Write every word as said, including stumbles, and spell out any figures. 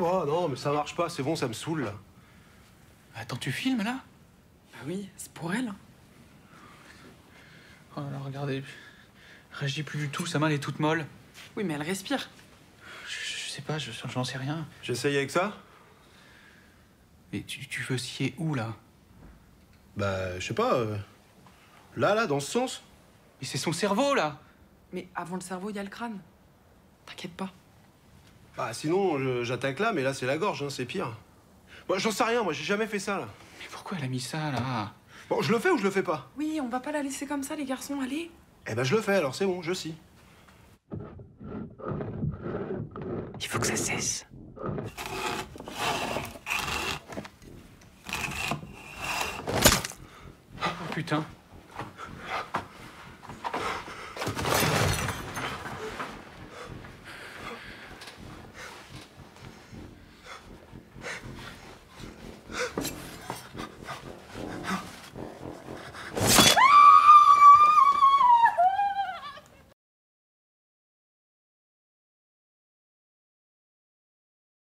Oh non, mais ça marche pas, c'est bon, ça me saoule là. Attends, tu filmes là? Bah oui, c'est pour elle. Oh là là, regardez, réagit plus du tout, sa main elle est toute molle. Oui, mais elle respire. Je, je sais pas, je j'en sais rien. J'essaye avec ça? Mais tu, tu veux scier où là? Bah, je sais pas. Euh, là, là, dans ce sens. Mais c'est son cerveau là! Mais avant le cerveau, il y a le crâne. T'inquiète pas. Ah, sinon, j'attaque là, mais là, c'est la gorge, hein, c'est pire. Moi, j'en sais rien, moi, j'ai jamais fait ça, là. Mais pourquoi elle a mis ça, là? Bon, je le fais ou je le fais pas? Oui, on va pas la laisser comme ça, les garçons, allez. Eh ben, je le fais, alors c'est bon, je scie. Il faut que ça cesse. Oh, putain.